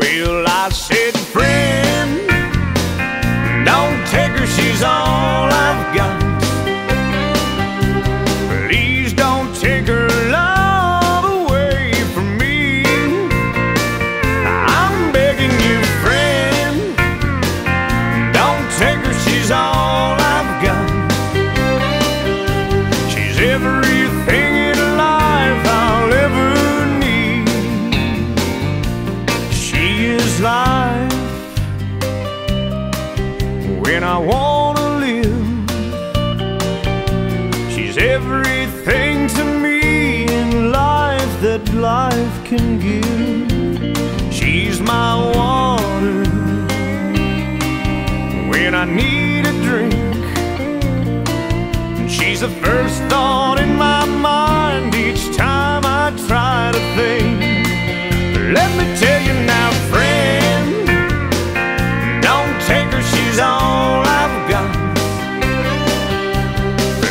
Well, I said, friend, don't take her, she's all I've got. Please don't take her love away from me. I'm begging you, friend, don't take her, she's all I've got. She's everything life when I wanna live. She's everything to me in life that life can give. She's my water when I need a drink. She's the first thought in my mind each time I try to think. Let me tell you now, friend, don't take her, she's all I've got.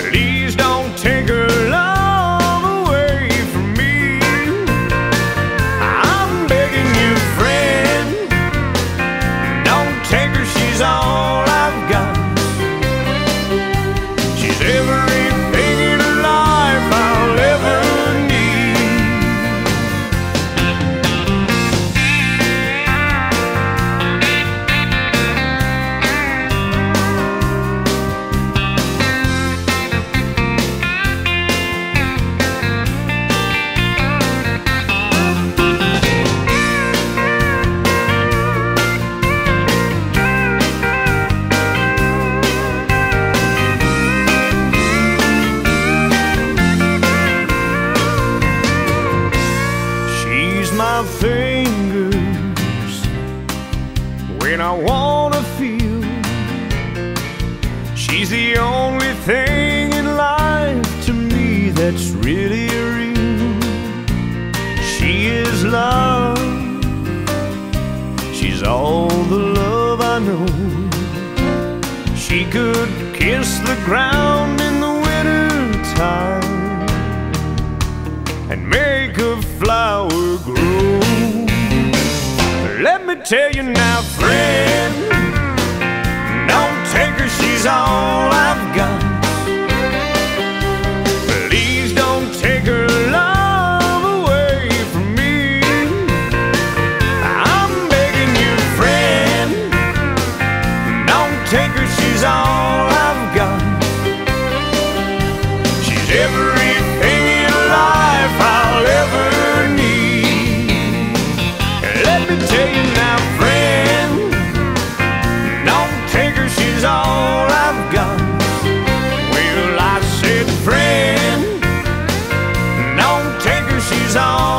Please don't take her love away from me. I'm begging you, friend, don't take her, she's all I've got. She's everything in life I'll ever my fingers when I wanna feel. She's the only thing in life to me that's really real. She is love, she's all the love I know. She could kiss the ground in the winter time and make a flower grow. Let me tell you now, friend, don't take her, she's all I've got. Please don't take her love away from me. I'm begging you, friend, don't take her, she's all I've got. She's everything in life I'll ever need. Let me tell you now, friend, don't take her, she's all I've got. Well, I said, friend, don't take her, she's all